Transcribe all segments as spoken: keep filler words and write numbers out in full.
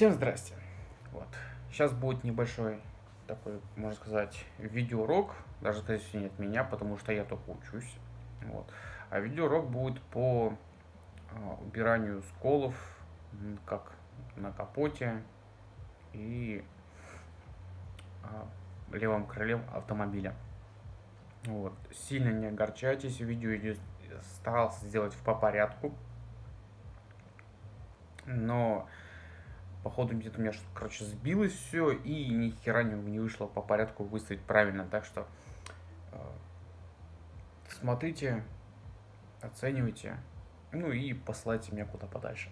Всем здрасте. Вот. Сейчас будет небольшой такой, можно сказать, видеоурок. Даже, скорее всего, не от меня, потому что я только учусь. Вот. А видеоурок будет по убиранию сколов, как на капоте и левом крыле автомобиля. Вот. Сильно не огорчайтесь, видео я старался сделать по порядку, но походу где-то у меня что-то, короче, сбилось все, и ни хера не, не вышло по порядку выставить правильно. Так что э, смотрите, оценивайте, ну и посылайте меня куда подальше.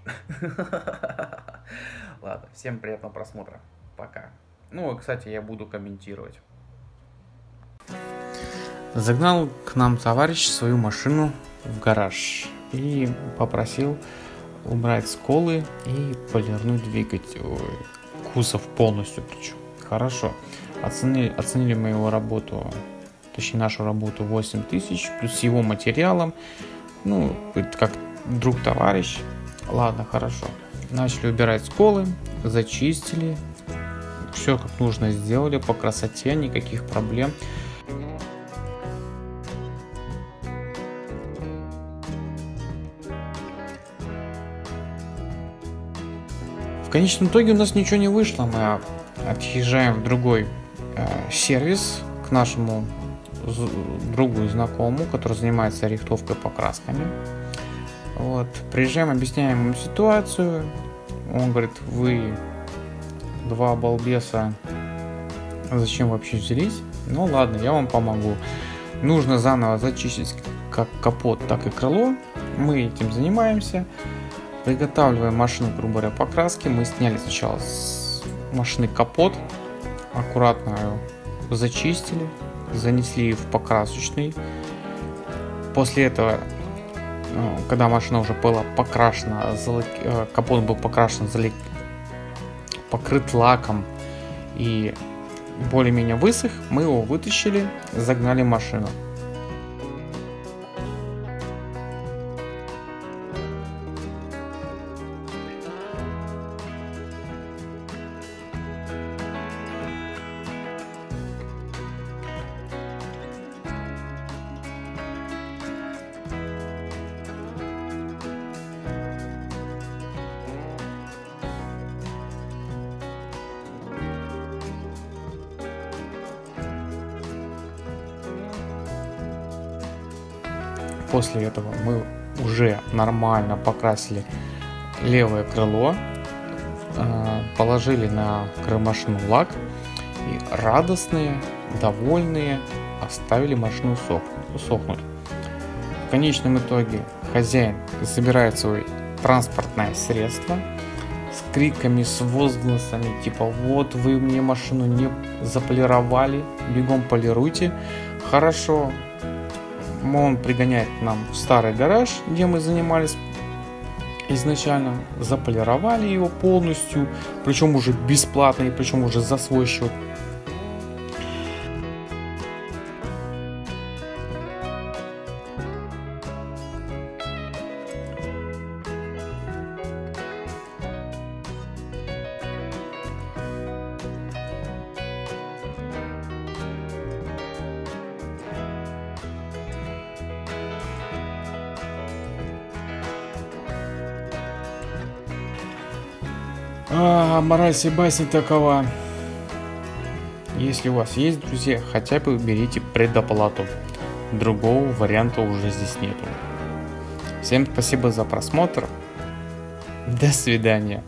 Ладно, всем приятного просмотра. Пока. Ну, и, кстати, я буду комментировать. Загнал к нам товарищ свою машину в гараж и попросил убрать сколы и полирнуть двигатель, ой, кузов полностью, причем. Хорошо. Оценили, оценили мы его работу, точнее нашу работу, восемь тысяч, плюс его материалом. Ну, как друг-товарищ. Ладно, хорошо. Начали убирать сколы, зачистили. Все как нужно сделали, по красоте, никаких проблем. В конечном итоге у нас ничего не вышло, мы отъезжаем в другой э, сервис к нашему другу и знакомому, который занимается рихтовкой, покрасками. Вот. Приезжаем, объясняем ему ситуацию, он говорит: вы два балбеса, зачем вообще взялись, ну ладно, я вам помогу. Нужно заново зачистить как капот, так и крыло, мы этим занимаемся. Приготавливаем машину, грубо говоря, покраски. Мы сняли сначала с машины капот, аккуратно его зачистили, занесли в покрасочный. После этого, когда машина уже была покрашена, капот был покрашен, покрыт лаком и более-менее высох, мы его вытащили, загнали машину. После этого мы уже нормально покрасили левое крыло, положили на крыло-машину лак и радостные, довольные оставили машину сохнуть. В конечном итоге хозяин забирает свое транспортное средство с криками, с возгласами типа: вот вы мне машину не заполировали, бегом полируйте. Хорошо. Он пригоняет нам в старый гараж, где мы занимались изначально, заполировали его полностью, причем уже бесплатно и причем уже за свой счет. А, мораль всей басни такова: если у вас есть друзья, хотя бы берите предоплату, другого варианта уже здесь нету. Всем спасибо за просмотр, до свидания.